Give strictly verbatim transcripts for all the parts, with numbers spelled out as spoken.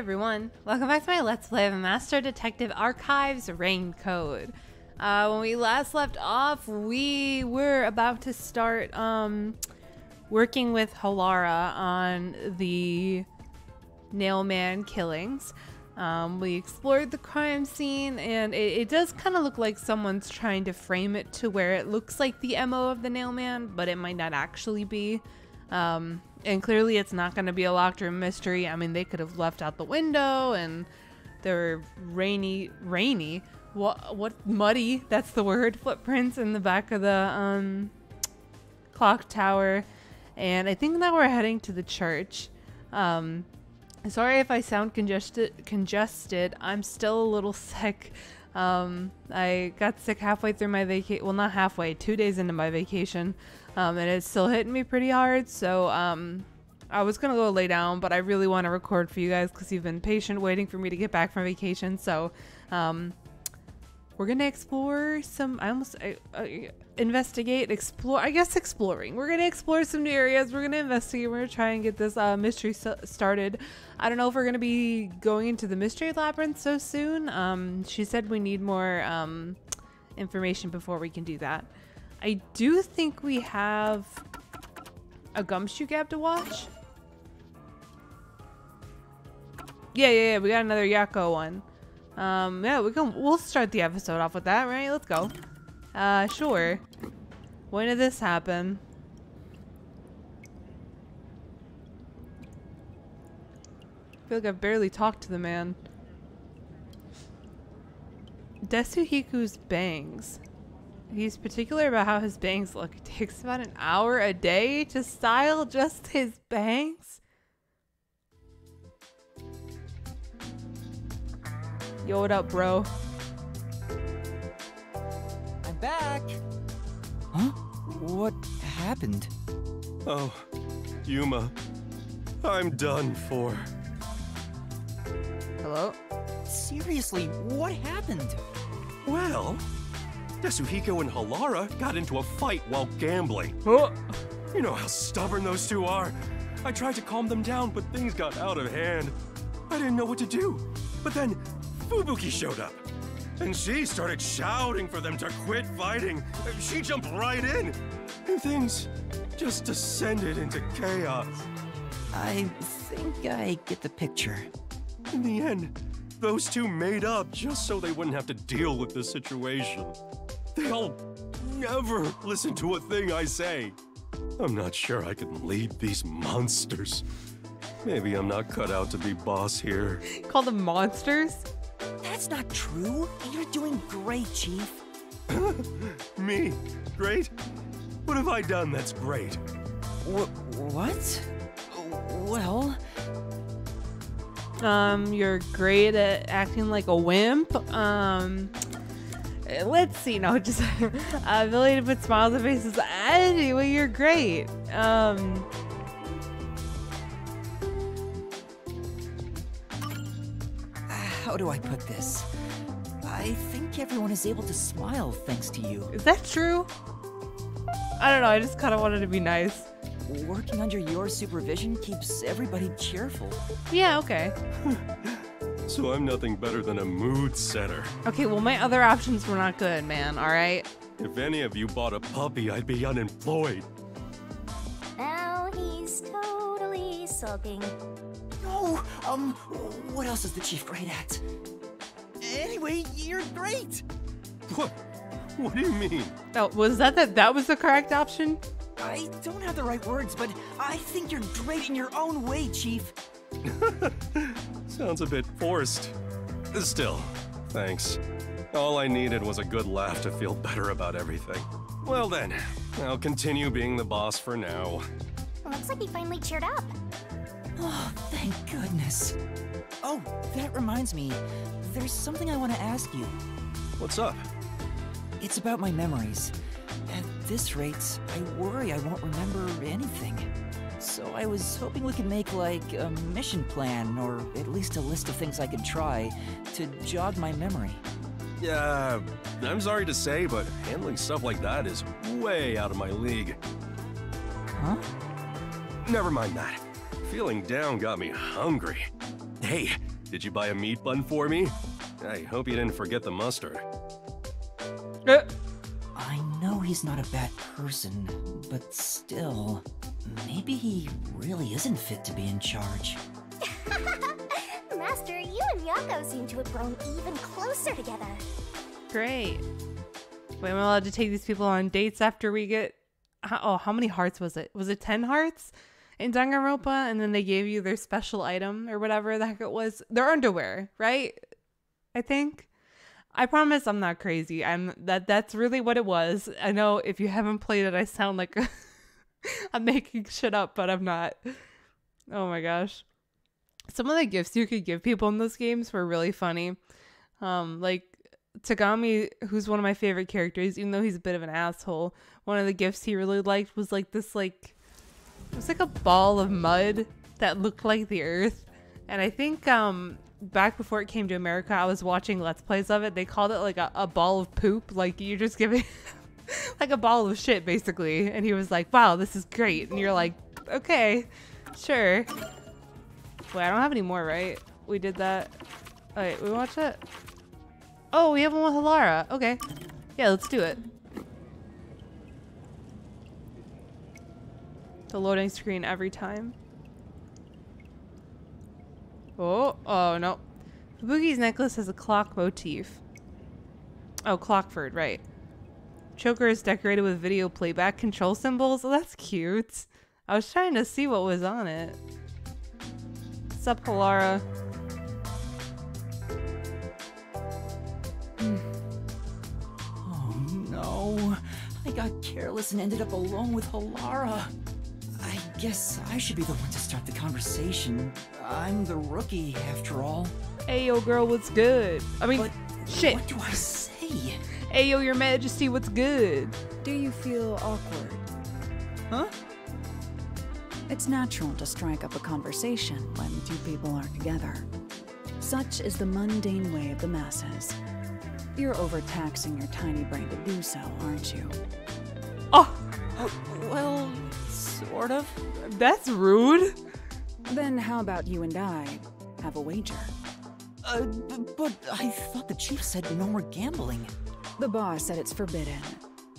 everyone, welcome back to my Let's Play of Master Detective Archives: RAIN CODE. Uh, when we last left off, we were about to start um, working with Halara on the Nailman killings. Um, we explored the crime scene, and it, it does kind of look like someone's trying to frame it to where it looks like the M O of the Nailman, but it might not actually be. Um, and clearly it's not going to be a locked room mystery. I mean, they could have left out the window, and there were rainy, rainy, what, what, muddy, that's the word, footprints in the back of the um, clock tower. And I think now we're heading to the church. Um, sorry if I sound congested, congested. I'm still a little sick. Um, I got sick halfway through my vacation, well not halfway, two days into my vacation, um, and it's still hitting me pretty hard, so, um, I was gonna go lay down, but I really want to record for you guys, because you've been patient waiting for me to get back from vacation, so, um, we're gonna explore some, I almost, I, I, investigate, explore, I guess exploring, we're gonna explore some new areas, we're gonna investigate, we're gonna try and get this, uh, mystery started. I don't know if we're gonna be going into the mystery labyrinth so soon. Um, she said we need more um, information before we can do that. I do think we have a gumshoe gap to watch. Yeah, yeah, yeah. We got another Yako one. Um, yeah, we can. We'll start the episode off with that, right? Let's go. Uh, sure. When did this happen? I feel like I've barely talked to the man. Tetsuhiko's bangs. He's particular about how his bangs look. It takes about an hour a day to style just his bangs. Yo, what up, bro? I'm back. Huh? What happened? Oh, Yuma. I'm done for. Hello? Seriously, what happened? Well, Tetsuhiko and Halara got into a fight while gambling. Oh. You know how stubborn those two are. I tried to calm them down, but things got out of hand. I didn't know what to do. But then Fubuki showed up, and she started shouting for them to quit fighting. She jumped right in, and things just descended into chaos. I think I get the picture. In the end, those two made up just so they wouldn't have to deal with the situation. They'll never listen to a thing I say. I'm not sure I can lead these monsters. Maybe I'm not cut out to be boss here. Call them monsters? That's not true. You're doing great, Chief. Me? Great? What have I done that's great? Wh what? Well... Um, you're great at acting like a wimp. Um, let's see. No, just ability to put smiles on faces. Anyway, you're great. Um, how do I put this? I think everyone is able to smile thanks to you. Is that true? I don't know. I just kind of wanted to be nice. Working under your supervision keeps everybody cheerful. Yeah, okay. So I'm nothing better than a mood setter. Okay, well, my other options were not good, man, all right? If any of you bought a puppy, I'd be unemployed. Now he's totally sulking. No, um, what else is the chief great at? Anyway, you're great. What? What do you mean? Oh, was that that, that was the correct option? I don't have the right words, but I think you're great in your own way, Chief. Sounds a bit forced. Still, thanks. All I needed was a good laugh to feel better about everything. Well then, I'll continue being the boss for now. Looks like he finally cheered up. Oh, thank goodness. Oh, that reminds me. There's something I want to ask you. What's up? It's about my memories. At this rate, I worry I won't remember anything. So I was hoping we could make, like, a mission plan, or at least a list of things I could try, to jog my memory. Yeah, I'm sorry to say, but handling stuff like that is way out of my league. Huh? Never mind that. Feeling down got me hungry. Hey, did you buy a meat bun for me? I hope you didn't forget the mustard. Uh. I know he's not a bad person, but still, maybe he really isn't fit to be in charge. Master, you and Yako seem to have grown even closer together. Great. Wait, am I allowed to take these people on dates after we get... Oh, how many hearts was it? Was it ten hearts in Danganronpa? And then they gave you their special item or whatever the heck it was. Their underwear, right? I think. I promise I'm not crazy. I'm that that's really what it was. I know if you haven't played it, I sound like I'm making shit up, but I'm not. Oh my gosh. Some of the gifts you could give people in those games were really funny. Um, like Togami, who's one of my favorite characters, even though he's a bit of an asshole, one of the gifts he really liked was like this like it was like a ball of mud that looked like the earth. And I think um back before it came to America, I was watching Let's Plays of it. They called it like a, a ball of poop. Like you're just giving like a ball of shit basically. And he was like, wow, this is great. And you're like, okay, sure. Wait, I don't have any more, right? We did that. Wait, we watched it? Oh, we have one with Halara. Okay. Yeah, let's do it. The loading screen every time. Oh, oh no. Fubuki's necklace has a clock motif. Oh, Clockford, right. Choker is decorated with video playback control symbols. Oh, that's cute. I was trying to see what was on it. What's up, Halara? Oh no. I got careless and ended up alone with Halara. I guess I should be the one to start the conversation. I'm the rookie, after all. Ayo, girl, what's good? I mean, but shit. What do I say? Ayo, your majesty, what's good? Do you feel awkward? Huh? It's natural to strike up a conversation when two people are together. Such is the mundane way of the masses. You're overtaxing your tiny brain to do so, aren't you? Oh! Oh well... Sort of. That's rude. Then how about you and I have a wager? Uh, but I thought the chief said no more gambling. The boss said it's forbidden,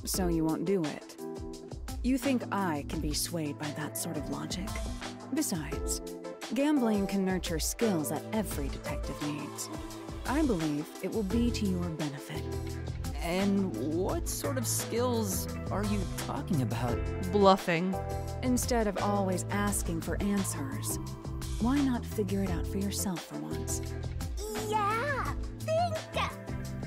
so you won't do it. You think I can be swayed by that sort of logic? Besides, gambling can nurture skills that every detective needs. I believe it will be to your benefit. And what sort of skills are you talking about? Bluffing. Instead of always asking for answers, why not figure it out for yourself for once? Yeah, think!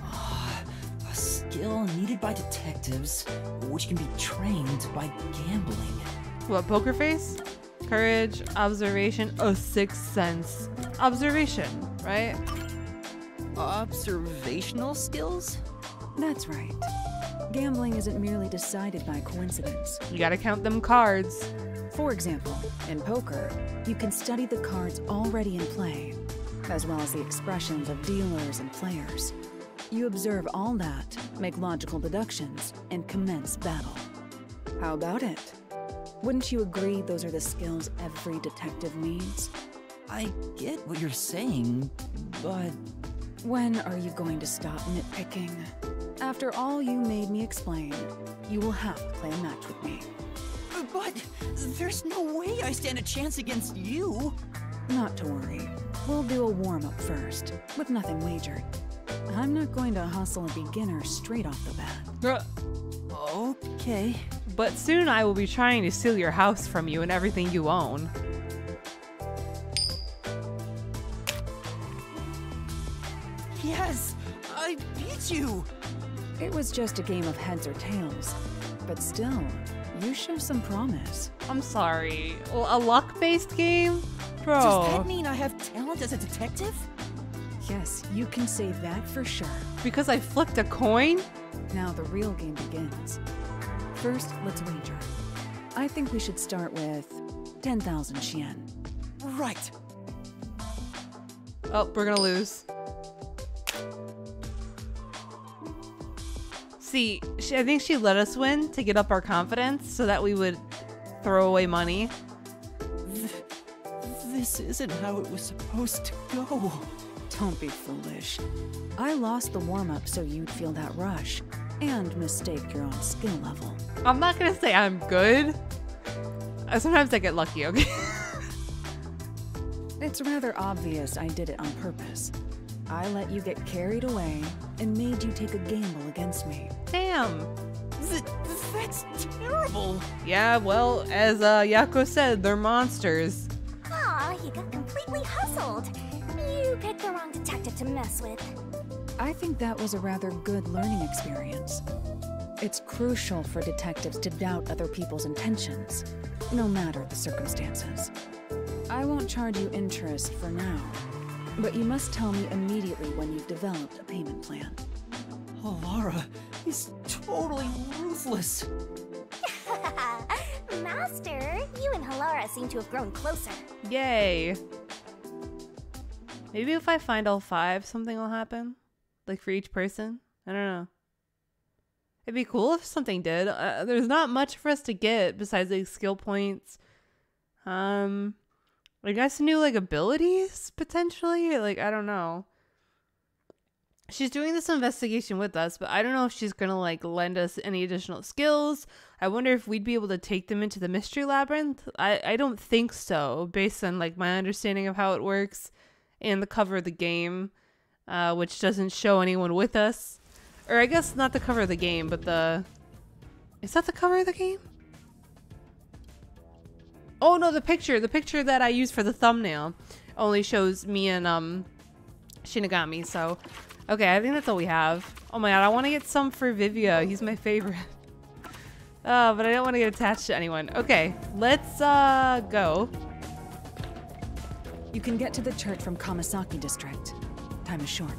Oh, a skill needed by detectives, which can be trained by gambling. What, poker face? Courage, observation, oh, sixth sense. Observation, right? Observational skills? That's right. Gambling isn't merely decided by coincidence. You gotta count them cards. For example, in poker, you can study the cards already in play, as well as the expressions of dealers and players. You observe all that, make logical deductions, and commence battle. How about it? Wouldn't you agree those are the skills every detective needs? I get what you're saying, but... When are you going to stop nitpicking? After all you made me explain, you will have to play a match with me. But there's no way I stand a chance against you. Not to worry. We'll do a warm-up first, with nothing wagered. I'm not going to hustle a beginner straight off the bat. Uh, okay. But soon I will be trying to steal your house from you and everything you own. Yes, I beat you! It was just a game of heads or tails, but still, you show some promise. I'm sorry, a luck-based game? Bro. Does that mean I have talent as a detective? Yes, you can say that for sure. Because I flipped a coin? Now the real game begins. First, let's wager. I think we should start with ten thousand yen. Right. Oh, we're gonna lose. See, she, I think she let us win to get up our confidence so that we would throw away money. Th This isn't how it was supposed to go. Don't be foolish. I lost the warm-up so you'd feel that rush and mistake your own skill level. I'm not gonna say I'm good. Sometimes I get lucky, okay? It's rather obvious I did it on purpose. I let you get carried away and made you take a gamble against me. Damn! Th that's terrible! Yeah, well, as uh, Yako said, they're monsters. Aw, you got completely hustled! You picked the wrong detective to mess with. I think that was a rather good learning experience. It's crucial for detectives to doubt other people's intentions, no matter the circumstances. I won't charge you interest for now, but you must tell me immediately when you've developed a payment plan. Halara is totally ruthless. Master, you and Halara seem to have grown closer. Yay. Maybe if I find all five, something will happen. Like for each person. I don't know. It'd be cool if something did. Uh, there's not much for us to get besides like skill points. Um, I guess new like abilities potentially. Like I don't know. She's doing this investigation with us, but I don't know if she's gonna like lend us any additional skills. I wonder if we'd be able to take them into the mystery labyrinth. I I don't think so, based on like my understanding of how it works, and the cover of the game, uh, which doesn't show anyone with us. Or I guess not the cover of the game, but the... Is that the cover of the game? Oh no, the picture! The picture that I used for the thumbnail only shows me and um, Shinigami, so... Okay, I think that's all we have. Oh my god, I want to get some for Vivia. He's my favorite. Uh, but I don't want to get attached to anyone. Okay, let's uh, go. You can get to the church from Kamasaki district. Time is short.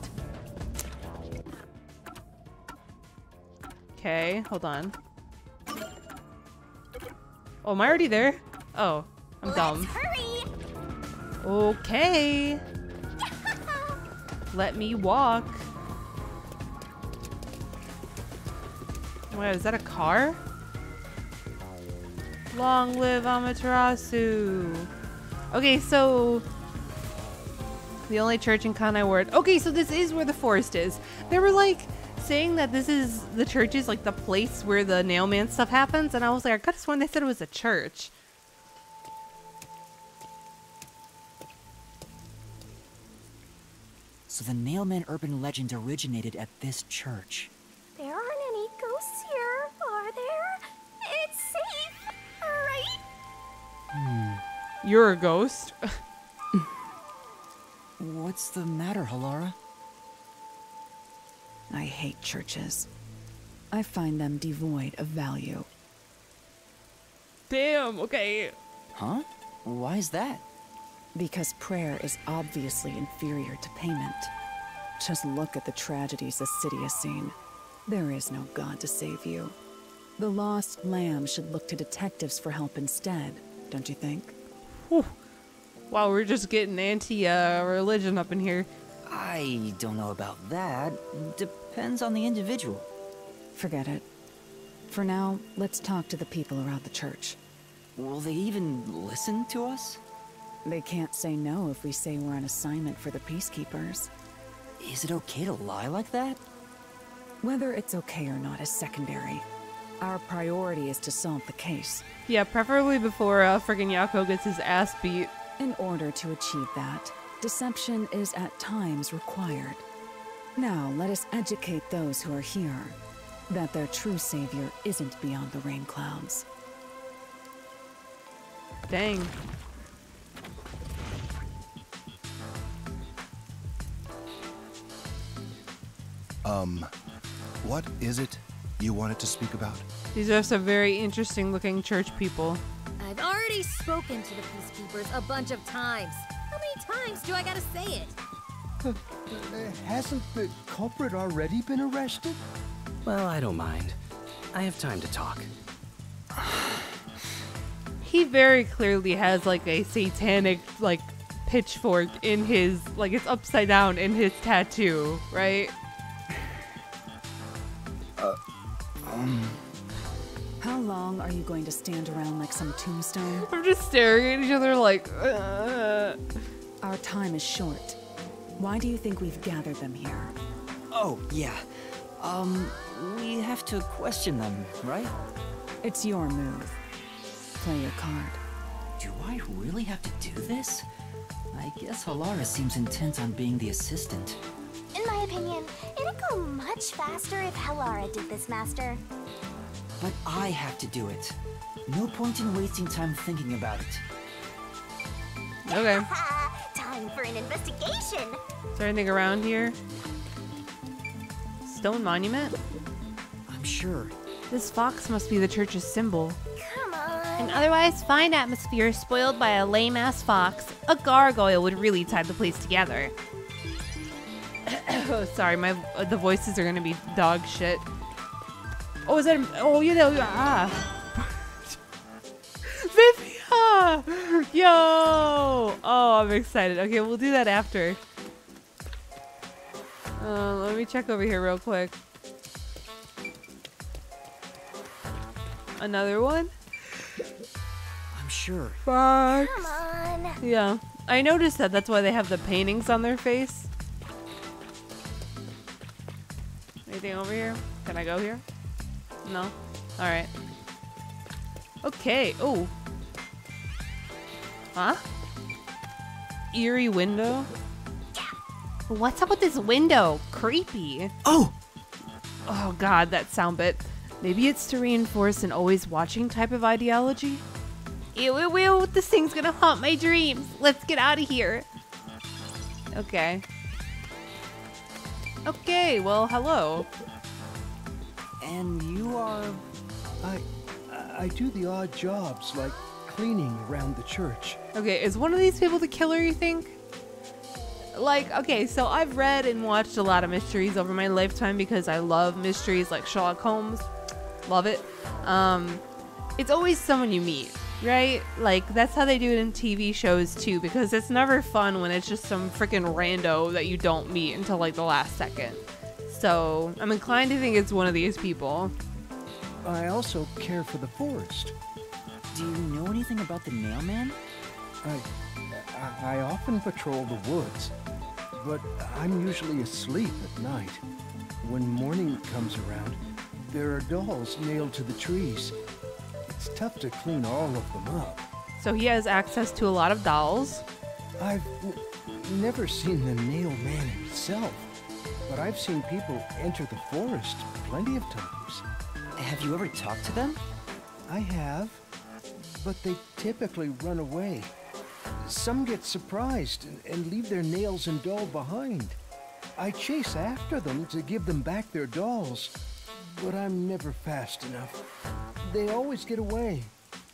Okay, hold on. Oh, am I already there? Oh, I'm Let's dumb. Hurry. Okay. Let me walk. Wait, is that a car? Long live Amaterasu. Okay, so... The only church in Kanai Ward. Okay, so this is where the forest is. They were like... saying that this is the church is like the place where the Nailman stuff happens, and I was like, I could have sworn they said it was a church. So the Nailman urban legend originated at this church. There aren't any ghosts here, are there? It's safe, right? Hmm. You're a ghost. What's the matter, Halara? I hate churches. I find them devoid of value. Damn, okay. Huh? Why is that? Because prayer is obviously inferior to payment. Just look at the tragedies the city has seen. There is no God to save you. The lost lamb should look to detectives for help instead, don't you think? Whew. Wow, we're just getting anti-religion uh, up in here. I don't know about that. Depends on the individual. Forget it. For now, let's talk to the people around the church. Will they even listen to us? They can't say no if we say we're on assignment for the peacekeepers. Is it okay to lie like that? Whether it's okay or not is secondary. Our priority is to solve the case. Yeah, preferably before uh, friggin' Yako gets his ass beat. In order to achieve that, deception is at times required. Now, let us educate those who are here that their true savior isn't beyond the rain clouds. Dang. Um, what is it you wanted to speak about? These are some very interesting looking church people. I've already spoken to the peacekeepers a bunch of times. How many times do I gotta say it? Uh, uh, hasn't the culprit already been arrested? Well, I don't mind. I have time to talk. He very clearly has like a satanic like pitchfork in his, like it's upside down in his tattoo, right? Uh, um... How long are you going to stand around like some tombstone? We're just staring at each other like... Uh. Our time is short. Why do you think we've gathered them here? Oh, yeah. Um, we have to question them, right? It's your move. Play your card. Do I really have to do this? I guess Halara seems intent on being the assistant. In my opinion, it'd go much faster if Halara did this, Master. But I have to do it. No point in wasting time thinking about it. Okay. Time for an investigation. Is there anything around here? Stone monument? I'm sure. This fox must be the church's symbol. Come on. An otherwise fine atmosphere spoiled by a lame-ass fox. A gargoyle would really tie the place together. Oh, sorry, my the voices are gonna be dog shit. Oh, is that? A, oh, you know, ah, Vivia! Yo! Oh, I'm excited. Okay, we'll do that after. Uh, let me check over here real quick. Another one? I'm sure. Fox. Come on. Yeah, I noticed that. That's why they have the paintings on their face. Anything over here? Can I go here? No? Alright. Okay. Oh. Huh? Eerie window? Yeah. What's up with this window? Creepy. Oh! Oh god, that sound bit. Maybe it's to reinforce an always watching type of ideology? Ew, ew, ew. This thing's gonna haunt my dreams. Let's get out of here. Okay. Okay, well, hello. And you are... I... I do the odd jobs, like cleaning around the church. Okay, is one of these people the killer, you think? Like, okay, so I've read and watched a lot of mysteries over my lifetime because I love mysteries like Sherlock Holmes. Love it. Um, it's always someone you meet, right? Like, that's how they do it in T V shows too, because it's never fun when it's just some freaking rando that you don't meet until like the last second. So I'm inclined to think it's one of these people. I also care for the forest. Do you know anything about the Nailman? I, I, I often patrol the woods, but I'm usually asleep at night. When morning comes around, there are dolls nailed to the trees. It's tough to clean all of them up. So he has access to a lot of dolls. I've n never seen the Nailman himself, but I've seen people enter the forest plenty of times. Have you ever talked to them? I have, but they typically run away. Some get surprised and, and leave their nails and doll behind. I chase after them to give them back their dolls, but I'm never fast enough. They always get away.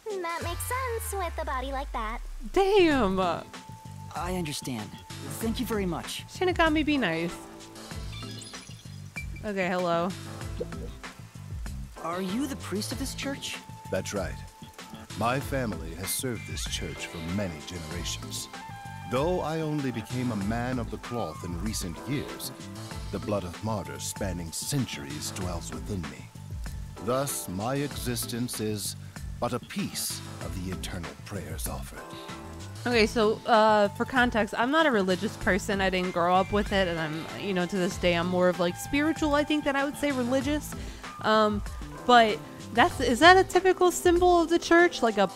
That makes sense with a body like that. Damn! I understand. Thank you very much. Shinigami, be nice. Okay, hello. Are you the priest of this church? That's right. My family has served this church for many generations. Though I only became a man of the cloth in recent years, the blood of martyrs spanning centuries dwells within me. Thus, my existence is but a piece of the eternal prayers offered. Okay, so uh, for context, I'm not a religious person. I didn't grow up with it, and I'm, you know, to this day, I'm more of like spiritual, I think, than I would say religious. Um, but that's is that a typical symbol of the church, like a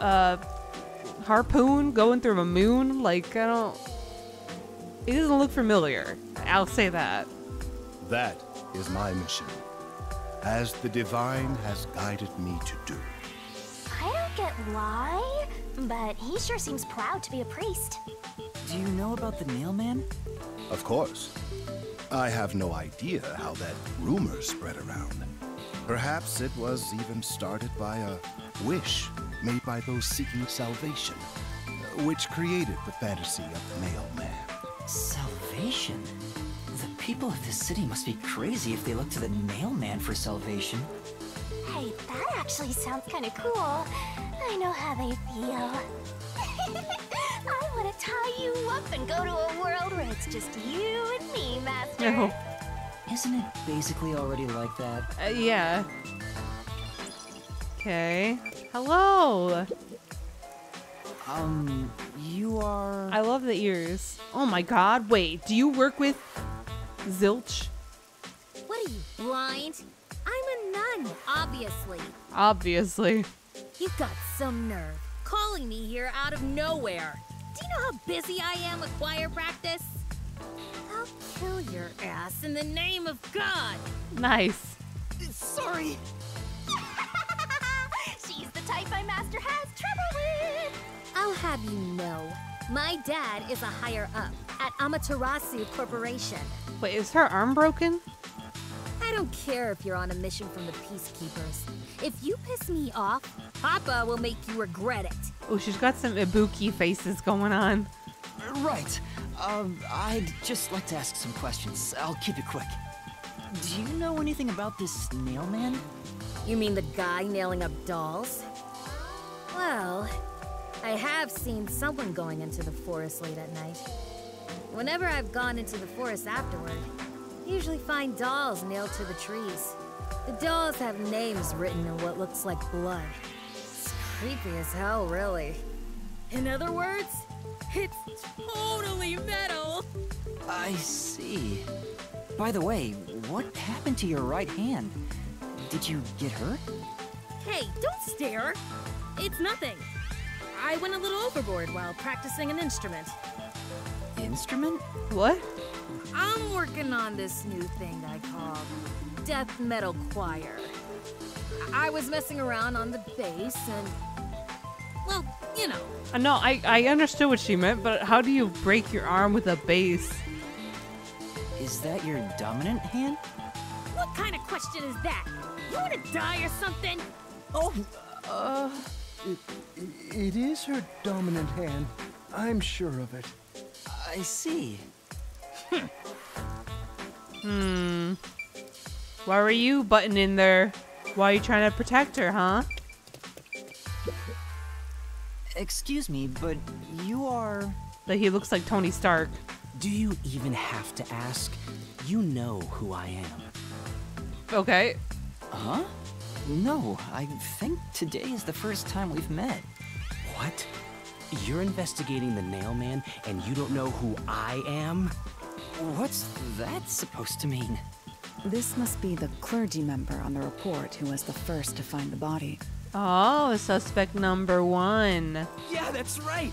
uh, harpoon going through a moon? Like, I don't. It doesn't look familiar. I'll say that. That is my mission. As the divine has guided me to do. I don't get why, but he sure seems proud to be a priest. Do you know about the Nailman? Of course. I have no idea how that rumor spread around. Perhaps it was even started by a wish made by those seeking salvation, which created the fantasy of the Nailman. Salvation? People of this city must be crazy if they look to the Nailman for salvation. Hey, that actually sounds kind of cool. I know how they feel. I want to tie you up and go to a world where it's just you and me, Master. No. Isn't it basically already like that? Uh, yeah. Okay. Hello! Um, you are... I love the ears. Oh my god, wait, do you work with... Zilch? What are you, blind? I'm a nun, obviously. Obviously. You've got some nerve. Calling me here out of nowhere. Do you know how busy I am with choir practice? I'll kill your ass in the name of God! Nice. Sorry. She's the type my master has trouble with! I'll have you know, my dad is a higher-up at Amaterasu Corporation. Wait, is her arm broken? I don't care if you're on a mission from the Peacekeepers. If you piss me off, Papa will make you regret it. Oh, she's got some Ibuki faces going on. Right. Um, I'd just like to ask some questions. I'll keep it quick. Do you know anything about this Nailman? You mean the guy nailing up dolls? Well, I have seen someone going into the forest late at night. Whenever I've gone into the forest afterward, I usually find dolls nailed to the trees. The dolls have names written in what looks like blood. It's creepy as hell, really. In other words, it's totally metal! I see. By the way, what happened to your right hand? Did you get hurt? Hey, don't stare! It's nothing. I went a little overboard while practicing an instrument. Instrument? What? I'm working on this new thing I call death metal choir. I was messing around on the bass and... well, you know. Uh, no, I, I understood what she meant, but how do you break your arm with a bass? Is that your dominant hand? What kind of question is that? You wanna die or something? Oh, uh... It, it is her dominant hand. I'm sure of it. I see. Hmm. Why were you butting in there? Why are you trying to protect her, huh? Excuse me, but you are... But he looks like Tony Stark. Do you even have to ask? You know who I am. Okay. Huh? No, I think today is the first time we've met. What? You're investigating the Nailman, and you don't know who I am? What's that supposed to mean? This must be the clergy member on the report who was the first to find the body. Oh, suspect number one. Yeah, that's right.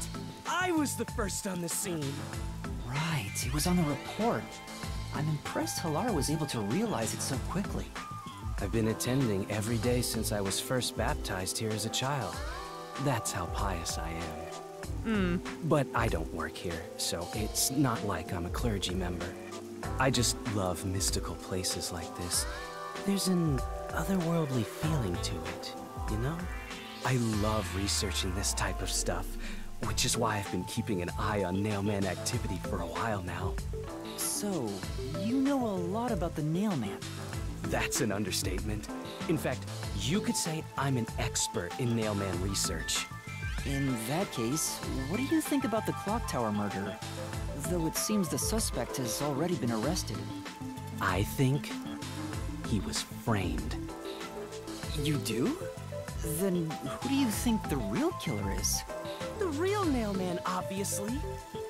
I was the first on the scene. Right, it was on the report. I'm impressed Halara was able to realize it so quickly. I've been attending every day since I was first baptized here as a child. That's how pious I am. Mm. But I don't work here, so it's not like I'm a clergy member. I just love mystical places like this. There's an otherworldly feeling to it, you know? I love researching this type of stuff, which is why I've been keeping an eye on Nailman activity for a while now. So, you know a lot about the Nailman. That's an understatement. In fact, you could say I'm an expert in Nailman research. In that case, what do you think about the clock tower murder? Though it seems the suspect has already been arrested. I think he was framed. You do? Then who do you think the real killer is? The real Nailman, obviously.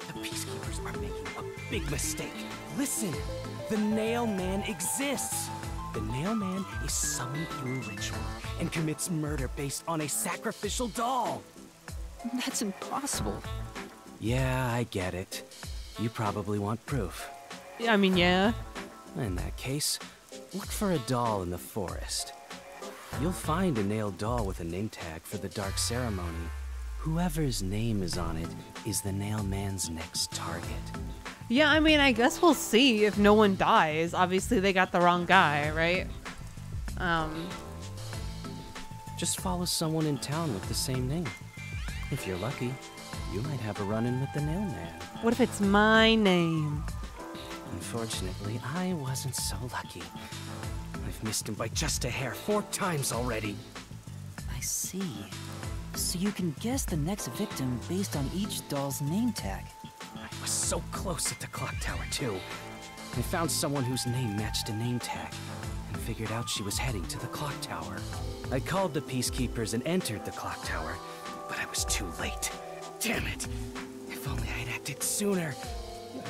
The Peacekeepers are making a big mistake. Listen, the Nailman exists. The Nailman is summoned through a ritual and commits murder based on a sacrificial doll. That's impossible. Yeah, I get it. You probably want proof. I mean, yeah. In that case, look for a doll in the forest. You'll find a nailed doll with a name tag for the dark ceremony. Whoever's name is on it is the Nailman's next target. Yeah, I mean, I guess we'll see if no one dies. Obviously, they got the wrong guy, right? Um. Just follow someone in town with the same name. If you're lucky, you might have a run-in with the Nailman. What if it's my name? Unfortunately, I wasn't so lucky. I've missed him by just a hair four times already. I see. So you can guess the next victim based on each doll's name tag. I was so close at the clock tower, too. I found someone whose name matched a name tag, and figured out she was heading to the clock tower. I called the peacekeepers and entered the clock tower, but I was too late. Damn it! If only I had acted sooner.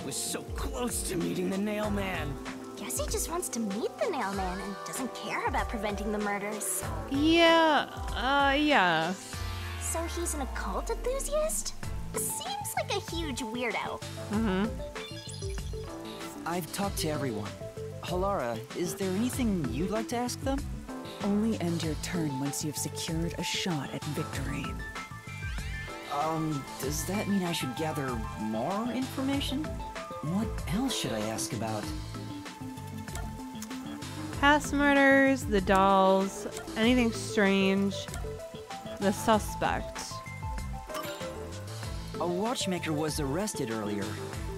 I was so close to meeting the Nailman. Guess he just wants to meet the Nailman and doesn't care about preventing the murders. Yeah, uh, yeah. So he's an occult enthusiast? Seems like a huge weirdo. Mm-hmm. I've talked to everyone. Halara, is there anything you'd like to ask them? Only end your turn once you've secured a shot at victory. Um, does that mean I should gather more information? What else should I ask about? Past murders, the dolls, anything strange, the suspect. A watchmaker was arrested earlier.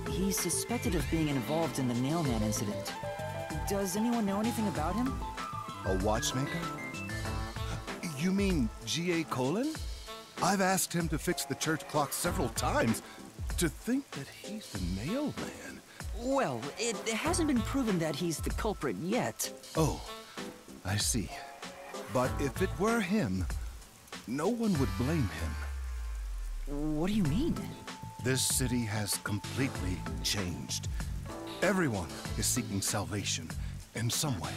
He's suspected of being involved in the Nailman incident. Does anyone know anything about him? A watchmaker? You mean G A. Colin? I've asked him to fix the church clock several times. To think that he's the Nailman. Well, it hasn't been proven that he's the culprit yet. Oh, I see. But if it were him, no one would blame him. What do you mean? This city has completely changed. Everyone is seeking salvation in some way.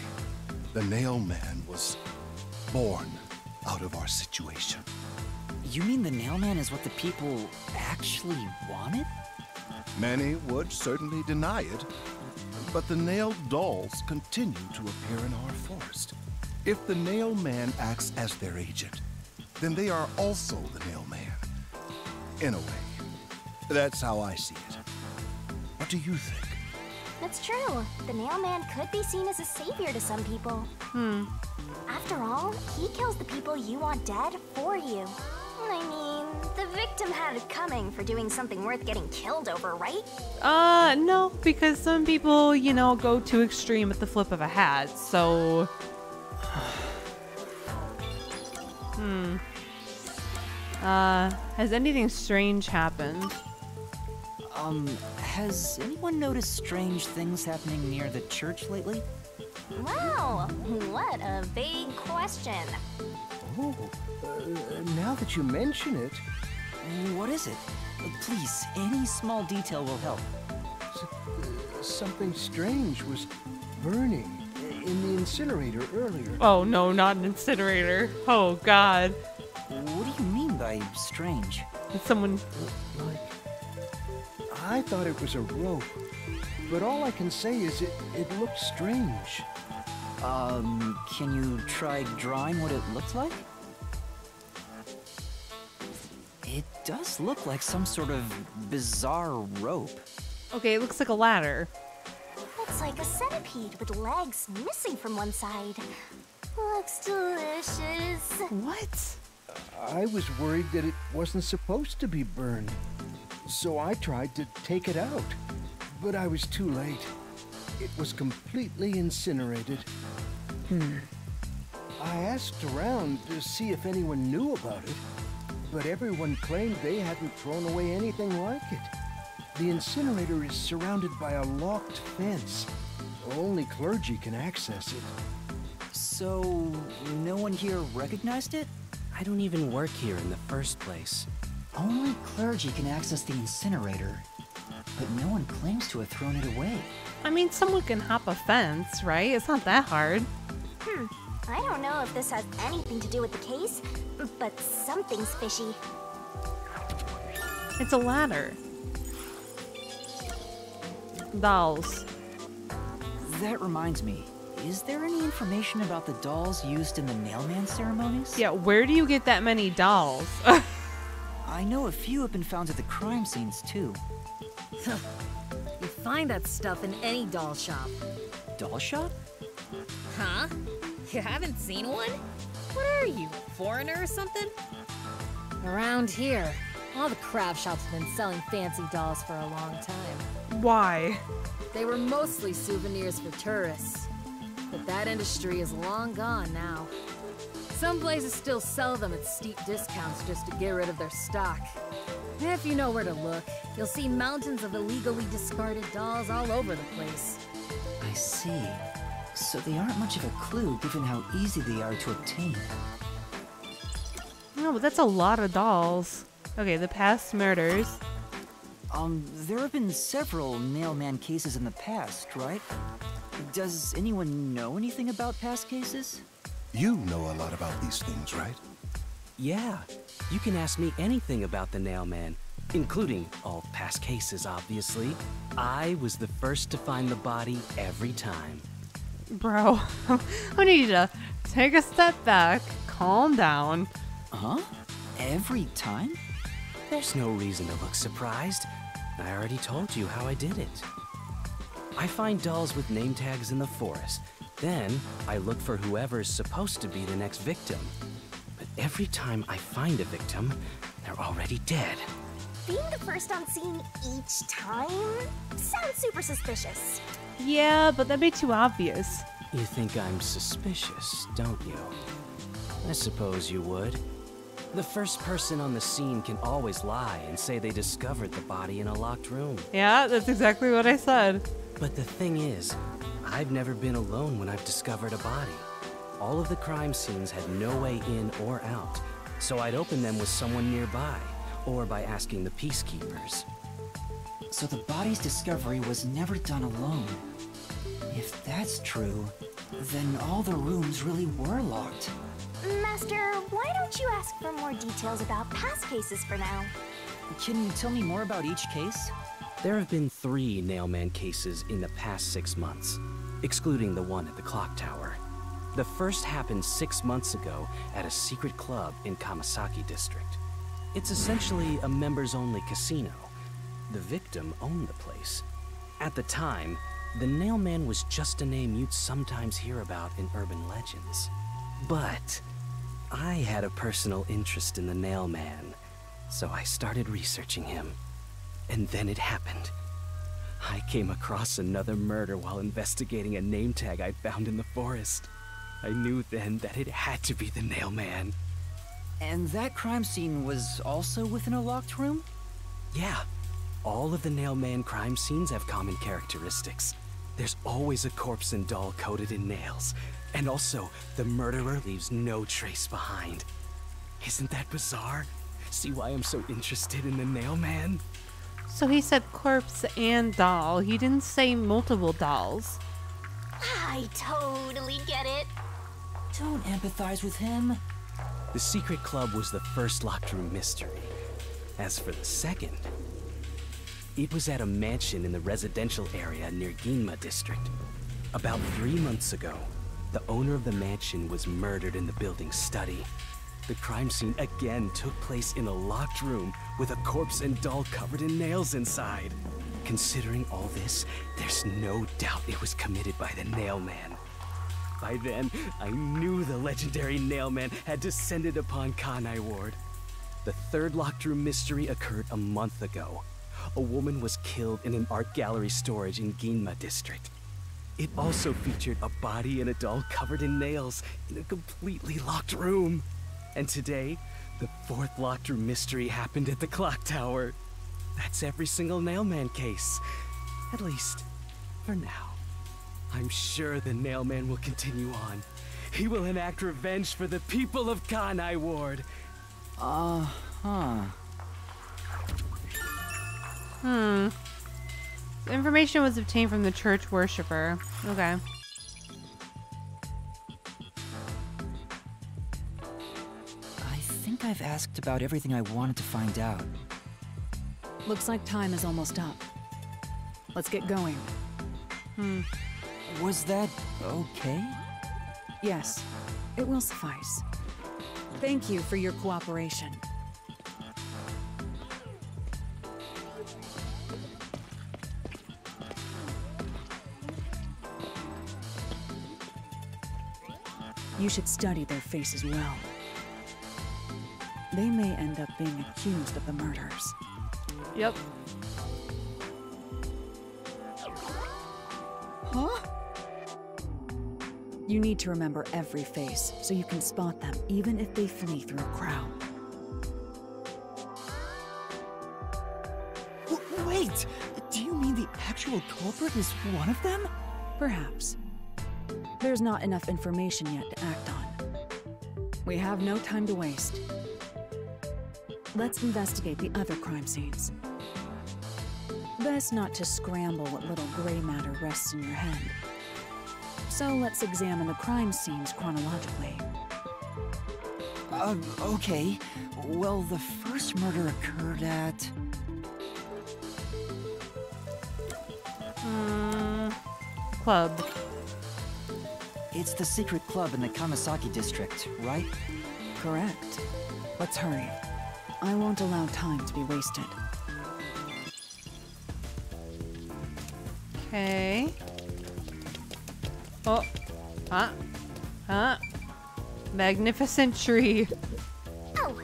The Nailman was born out of our situation. You mean the Nailman is what the people actually wanted? Many would certainly deny it, but the nailed dolls continue to appear in our forest. If the Nailman acts as their agent, then they are also the Nailman. In a way, that's how I see it. What do you think? That's true. The Nailman could be seen as a savior to some people. Hmm. After all, he kills the people you want dead for you. I mean, the victim had it coming for doing something worth getting killed over, right? Uh, no, because some people, you know, go too extreme at the flip of a hat, so... hmm. Uh, has anything strange happened? Um, has anyone noticed strange things happening near the church lately? Wow, what a vague question. Oh, uh, now that you mention it... What is it? Please, any small detail will help. S something strange was burning in the incinerator earlier. Oh no, not an incinerator. Oh god. What do you mean by strange? Did someone... Like, I thought it was a rope, but all I can say is it, it looked strange. Um, can you try drawing what it looks like? It does look like some sort of bizarre rope. Okay, it looks like a ladder. Looks like a centipede with legs missing from one side. Looks delicious. What? I was worried that it wasn't supposed to be burned, so I tried to take it out, but I was too late. It was completely incinerated. Hmm. I asked around to see if anyone knew about it, but everyone claimed they hadn't thrown away anything like it. The incinerator is surrounded by a locked fence. Only clergy can access it. So, no one here recognized it? I don't even work here in the first place. Only clergy can access the incinerator, but no one claims to have thrown it away. I mean, someone can hop a fence, right? It's not that hard. Hmm. I don't know if this has anything to do with the case, but something's fishy. It's a ladder. Dolls. That reminds me. Is there any information about the dolls used in the Nailman ceremonies? Yeah, where do you get that many dolls? I know a few have been found at the crime scenes, too. You find that stuff in any doll shop. Doll shop? Huh? You haven't seen one? What are you, a foreigner or something? Around here, all the craft shops have been selling fancy dolls for a long time. Why? They were mostly souvenirs for tourists. But that industry is long gone now. Some places still sell them at steep discounts just to get rid of their stock. If you know where to look, you'll see mountains of illegally discarded dolls all over the place. I see. so they aren't much of a clue given how easy they are to obtain. No, but that's a lot of dolls. Okay, the past murders. Um, there have been several Nailman cases in the past, right? Does anyone know anything about past cases? You know a lot about these things, right? Yeah. You can ask me anything about the Nailman, including all past cases, obviously. I was the first to find the body every time. Bro, I need you to take a step back, calm down. Huh? Every time? There's no reason to look surprised. I already told you how I did it. I find dolls with name tags in the forest. Then I look for whoever's supposed to be the next victim. But every time I find a victim, they're already dead. Being the first on scene each time sounds super suspicious. Yeah, but that'd be too obvious. You think I'm suspicious, don't you? I suppose you would. The first person on the scene can always lie and say they discovered the body in a locked room. Yeah, that's exactly what I said. But the thing is, I've never been alone when I've discovered a body. All of the crime scenes had no way in or out, so I'd open them with someone nearby, or by asking the peacekeepers. So the body's discovery was never done alone. If that's true, then all the rooms really were locked. Master, why don't you ask for more details about past cases for now? Can you tell me more about each case? There have been three Nailman cases in the past six months, excluding the one at the clock tower. The first happened six months ago at a secret club in Kamasaki district. It's essentially a members-only casino. The victim owned the place. At the time, the Nailman was just a name you'd sometimes hear about in urban legends. But I had a personal interest in the Nailman, so I started researching him. And then it happened. I came across another murder while investigating a name tag I found in the forest. I knew then that it had to be the Nailman. And that crime scene was also within a locked room? Yeah. All of the Nailman crime scenes have common characteristics. There's always a corpse and doll coated in nails. And also, the murderer leaves no trace behind. Isn't that bizarre? See why I'm so interested in the Nailman? So he said corpse and doll. He didn't say multiple dolls. I totally get it. Don't empathize with him. The secret club was the first locked room mystery. As for the second, it was at a mansion in the residential area near Ginma district. About three months ago, the owner of the mansion was murdered in the building's study. The crime scene again took place in a locked room with a corpse and doll covered in nails inside. Considering all this, there's no doubt it was committed by the Nailman. By then, I knew the legendary Nailman had descended upon Kanai Ward. The third locked room mystery occurred a month ago. A woman was killed in an art gallery storage in Ginma district. It also featured a body and a doll covered in nails in a completely locked room. And today, the fourth locked room mystery happened at the clock tower. That's every single Nailman case. At least, for now. I'm sure the Nailman will continue on. He will enact revenge for the people of Kanai Ward. Uh-huh. Hmm. Information was obtained from the church worshiper. Okay. I think I've asked about everything I wanted to find out. Looks like time is almost up. Let's get going. Hmm. Was that okay? Yes, it will suffice. Thank you for your cooperation. You should study their faces well. They may end up being accused of the murders. Yep. Huh? You need to remember every face so you can spot them even if they flee through a crowd. W- wait! Do you mean the actual culprit is one of them? Perhaps. There's not enough information yet to act on. We have no time to waste. Let's investigate the other crime scenes. Best not to scramble what little gray matter rests in your head. So let's examine the crime scenes chronologically. Uh, okay. Well, the first murder occurred at... Mm, club. It's the secret club in the Kamasaki district, right? Correct. Let's hurry. I won't allow time to be wasted. Okay. Oh. Huh? Huh? Magnificent tree. Oh.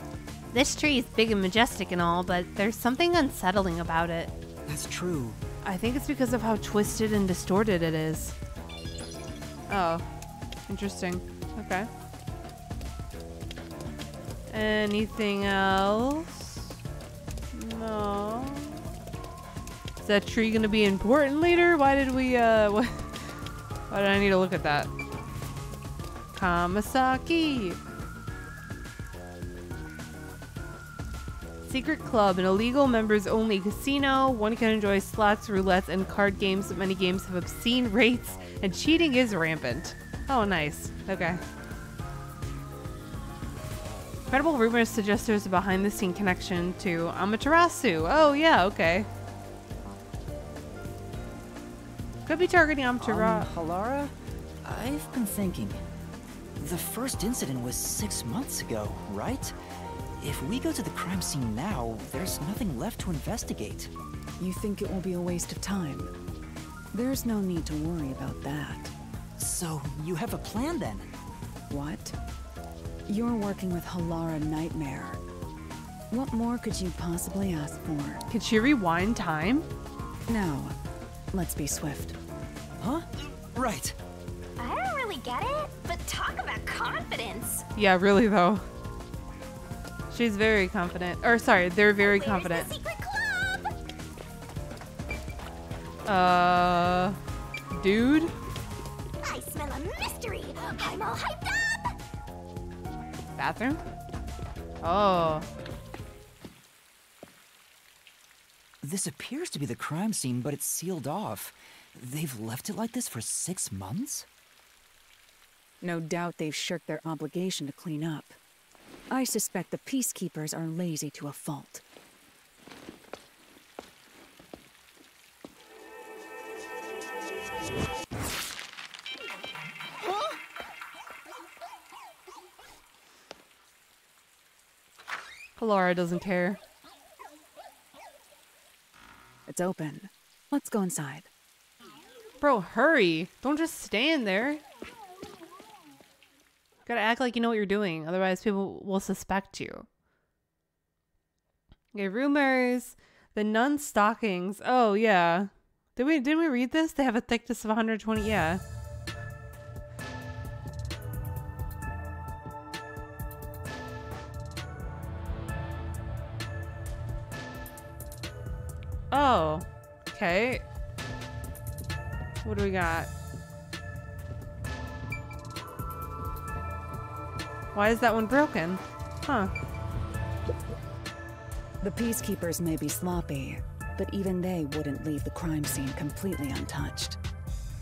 This tree is big and majestic and all, but there's something unsettling about it. That's true. I think it's because of how twisted and distorted it is. Oh. Interesting. Okay. Anything else? No. Is that tree gonna be important later? Why did we, uh, what? Why did I need to look at that? Kamasaki! Secret club, an illegal members only casino. One can enjoy slots, roulettes, and card games, but many games have obscene rates, and cheating is rampant. Oh, nice. Okay. Credible rumors suggest there's a behind-the-scene connection to Amaterasu. Oh, yeah, okay. Could be targeting Amaterasu. Um, Halara? I've been thinking. The first incident was six months ago, right? If we go to the crime scene now, there's nothing left to investigate. You think it will be a waste of time? There's no need to worry about that. So, you have a plan then? What? You're working with Halara Nightmare. What more could you possibly ask for? Could she rewind time? No. Let's be swift. Huh? Right. I don't really get it, but talk about confidence. Yeah, really though. She's very confident. Or sorry, they're very Where's confident. The secret club? Uh, dude. I smell a mystery. I'm all hyped up. Bathroom? Oh. This appears to be the crime scene, but it's sealed off. They've left it like this for six months? No doubt they've shirked their obligation to clean up. I suspect the peacekeepers are lazy to a fault. Laura doesn't care. It's open. Let's go inside. Bro, hurry. Don't just stand there. Gotta act like you know what you're doing. Otherwise, people will suspect you. Okay, rumors. The nun stockings. Oh, yeah. Did we, didn't we read this? They have a thickness of one hundred twenty. Yeah. Oh, okay. What do we got? Why is that one broken? Huh. The peacekeepers may be sloppy, but even they wouldn't leave the crime scene completely untouched.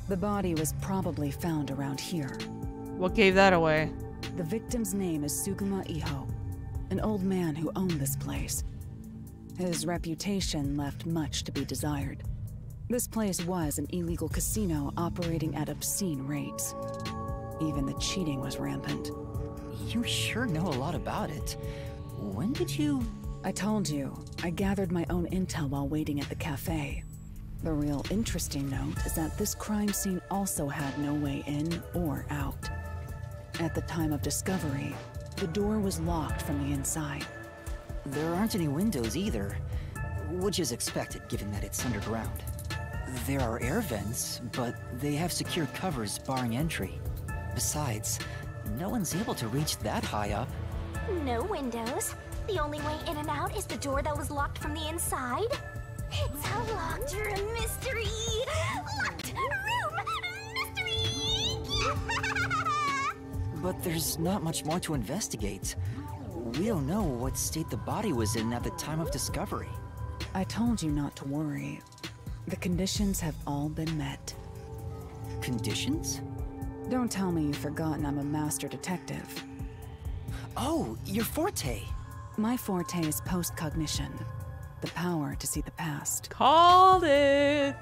The body was probably found around here. What gave that away? The victim's name is Tsukuma Iho, an old man who owned this place. His reputation left much to be desired. This place was an illegal casino operating at obscene rates. Even the cheating was rampant. You sure know a lot about it. When did you... I told you. I gathered my own intel while waiting at the cafe. The real interesting note is that this crime scene also had no way in or out. At the time of discovery, the door was locked from the inside. There aren't any windows either, which is expected given that it's underground. There are air vents, but they have secure covers barring entry. Besides, no one's able to reach that high up. No windows. The only way in and out is the door that was locked from the inside. It's a locked room mystery! Locked room mystery! but there's not much more to investigate. We don't know what state the body was in at the time of discovery. I told you not to worry. The conditions have all been met. Conditions? Don't tell me you've forgotten I'm a master detective. Oh, your forte! My forte is postcognition, the power to see the past. Called it!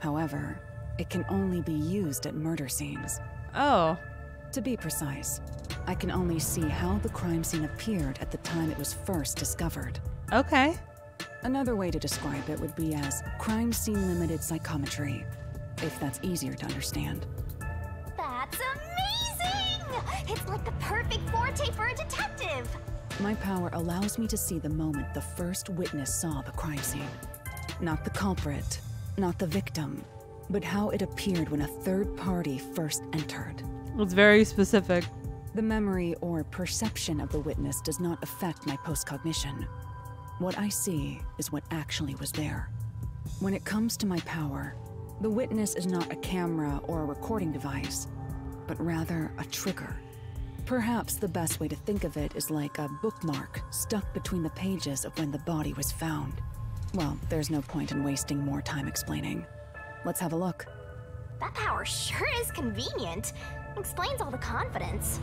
However, it can only be used at murder scenes. Oh. To be precise, I can only see how the crime scene appeared at the time it was first discovered. Okay. Another way to describe it would be as crime scene limited psychometry, if that's easier to understand. That's amazing! It's like the perfect forte for a detective! My power allows me to see the moment the first witness saw the crime scene. Not the culprit, not the victim, but how it appeared when a third party first entered. It's very specific. The memory or perception of the witness does not affect my postcognition. What I see is what actually was there. When it comes to my power, the witness is not a camera or a recording device, but rather a trigger. Perhaps the best way to think of it is like a bookmark stuck between the pages of when the body was found. Well, there's no point in wasting more time explaining. Let's have a look. That power sure is convenient. Explains all the confidence.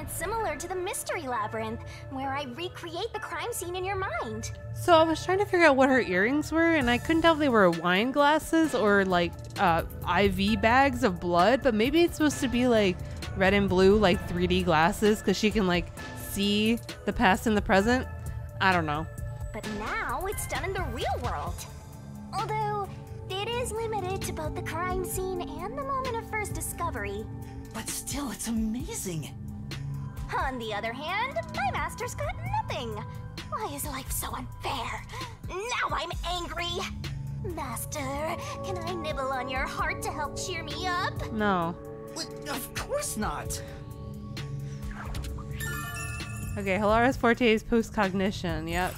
It's similar to the mystery labyrinth, where I recreate the crime scene in your mind. So I was trying to figure out what her earrings were, and I couldn't tell if they were wine glasses or like uh, I V bags of blood, but maybe it's supposed to be like red and blue, like three D glasses, because she can like see the past and the present. I don't know. But now it's done in the real world. Although it is limited to both the crime scene and the moment of first discovery. But still, it's amazing. On the other hand, my master's got nothing. Why is life so unfair? Now I'm angry. Master, can I nibble on your heart to help cheer me up? No. Well, of course not. Okay, Halara's forte is postcognition. Yep.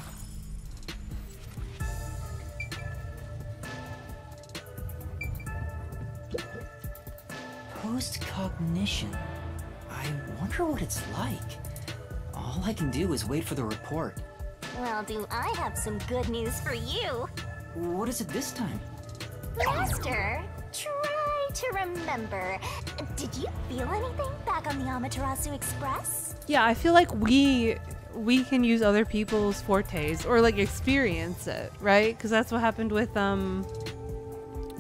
Postcognition. I wonder what it's like. All I can do is wait for the report. Well, do I have some good news for you? What is it this time? Master, try to remember. Did you feel anything back on the Amaterasu Express? Yeah, I feel like we we can use other people's fortes or like experience it, right? Because that's what happened with um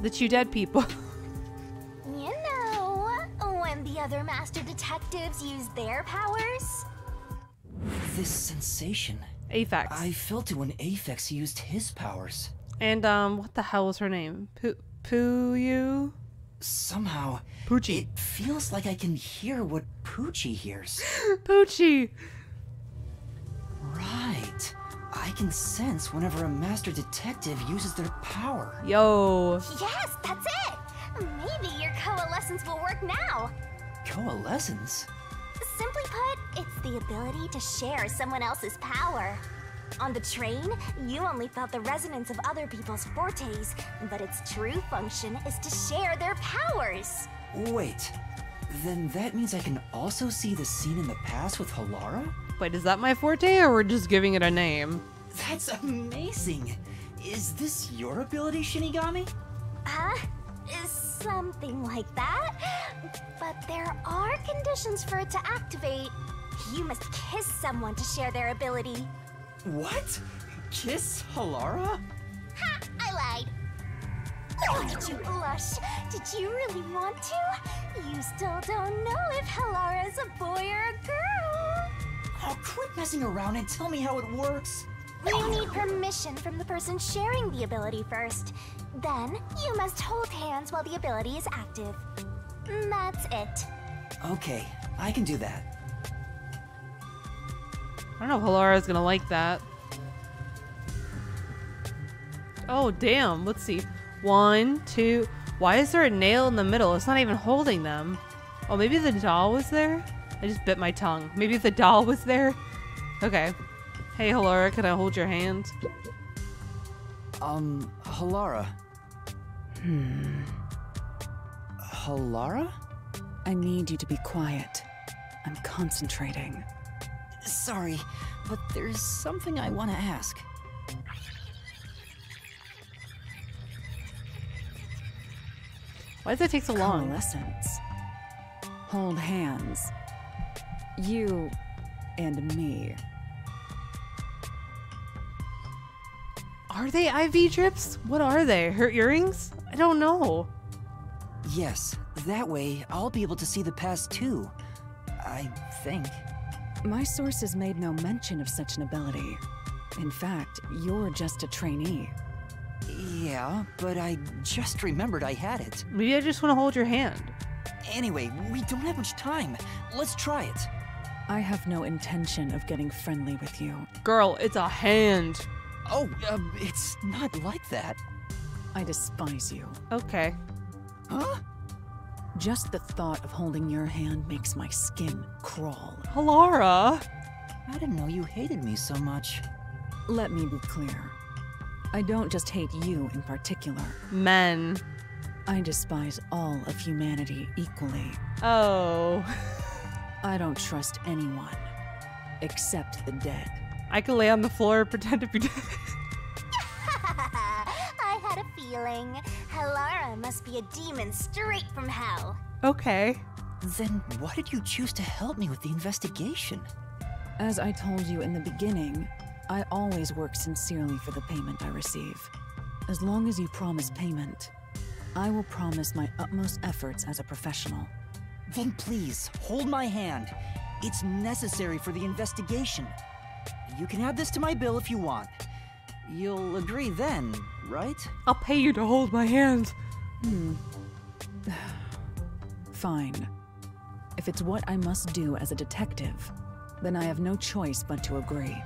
the two dead people. Other master detectives use their powers? This sensation. Apex. I felt it when Apex used his powers. And, um, what the hell was her name? Poo- Pooyu? Somehow, Poochie. It feels like I can hear what Poochie hears. Poochie! Right. I can sense whenever a master detective uses their power. Yo. Yes, that's it! Maybe your coalescence will work now. Coalescence? Simply put, it's the ability to share someone else's power. On the train, you only felt the resonance of other people's fortes, but its true function is to share their powers. Wait, then that means I can also see the scene in the past with Halara? Wait, is that my forte or we're just giving it a name? That's amazing! Is this your ability, Shinigami? Huh? Something like that, but there are conditions for it to activate. You must kiss someone to share their ability. What? Kiss Halara? Ha! I lied. Oh, did you blush? Did you really want to? You still don't know if Halara is a boy or a girl. Oh, quit messing around and tell me how it works. You need permission from the person sharing the ability first. Then, you must hold hands while the ability is active. That's it. Okay, I can do that. I don't know if Halara's gonna like that. Oh, damn. Let's see. One, two... Why is there a nail in the middle? It's not even holding them. Oh, maybe the doll was there? I just bit my tongue. Maybe the doll was there? Okay. Hey, Halara, can I hold your hand? Um, Halara. Hmm. Halara? I need you to be quiet. I'm concentrating. Sorry, but there's something I want to ask. Why does it take so long? Coalescence. Hold hands. You and me. Are they I V drips? What are they? Her earrings? I don't know. Yes, that way I'll be able to see the past too. I think. My sources made no mention of such an ability. In fact, you're just a trainee. Yeah, but I just remembered I had it. Maybe I just want to hold your hand. Anyway, we don't have much time. Let's try it. I have no intention of getting friendly with you. Girl, it's a hand. Oh, uh, it's not like that. I despise you. Okay. Huh? Just the thought of holding your hand makes my skin crawl. Halara! I didn't know you hated me so much. Let me be clear. I don't just hate you in particular. Men. I despise all of humanity equally. Oh. I don't trust anyone. Except the dead. I could lay on the floor and pretend to be dead. I had a feeling. Halara must be a demon straight from hell. Okay. Then why did you choose to help me with the investigation? As I told you in the beginning, I always work sincerely for the payment I receive. As long as you promise payment, I will promise my utmost efforts as a professional. Then please, hold my hand. It's necessary for the investigation. You can add this to my bill if you want. You'll agree then, right? I'll pay you to hold my hand. Hmm. Fine. If it's what I must do as a detective, then I have no choice but to agree.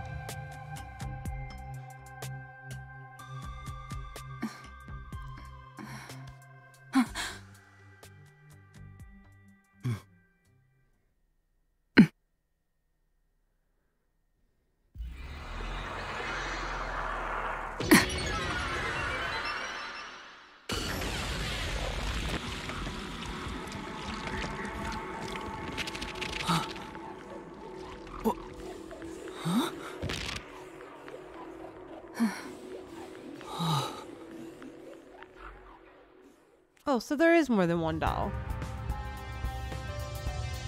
So there is more than one doll.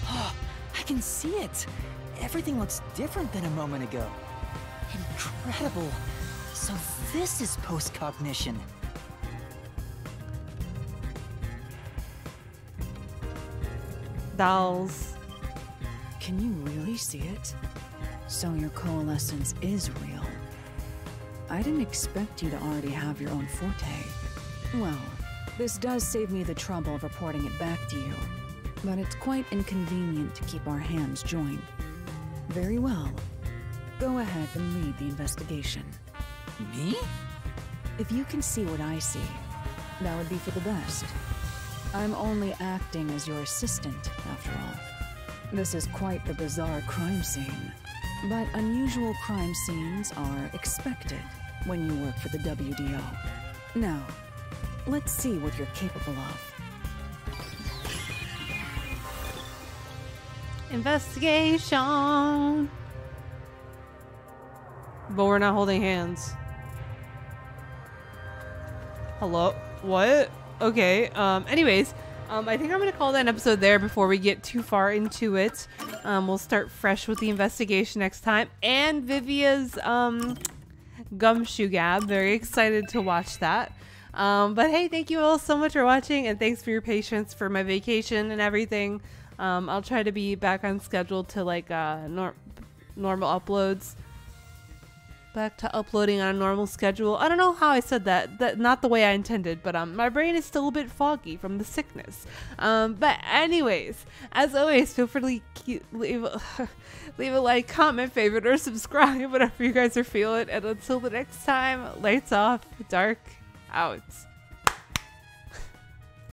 Oh, I can see it. Everything looks different than a moment ago. Incredible. So this is postcognition. Dolls. Can you really see it? So your coalescence is real. I didn't expect you to already have your own forte. Well, this does save me the trouble of reporting it back to you, but it's quite inconvenient to keep our hands joined. Very well. Go ahead and lead the investigation. Me? If you can see what I see, that would be for the best. I'm only acting as your assistant, after all. This is quite the bizarre crime scene, but unusual crime scenes are expected when you work for the W D O. Now, let's see what you're capable of. Investigation! But we're not holding hands. Hello? What? Okay, um, anyways, um, I think I'm gonna call that an episode there before we get too far into it. Um, we'll start fresh with the investigation next time. And Vivia's, um, gumshoe gab. Very excited to watch that. Um, but hey, thank you all so much for watching, and thanks for your patience for my vacation and everything. Um, I'll try to be back on schedule to like uh, nor normal uploads. Back to uploading on a normal schedule. I don't know how I said that. That not the way I intended, but um, my brain is still a bit foggy from the sickness. Um, but anyways, as always, feel free to leave a, leave a like, comment, favorite, or subscribe, whatever you guys are feeling. And until the next time, lights off, dark out.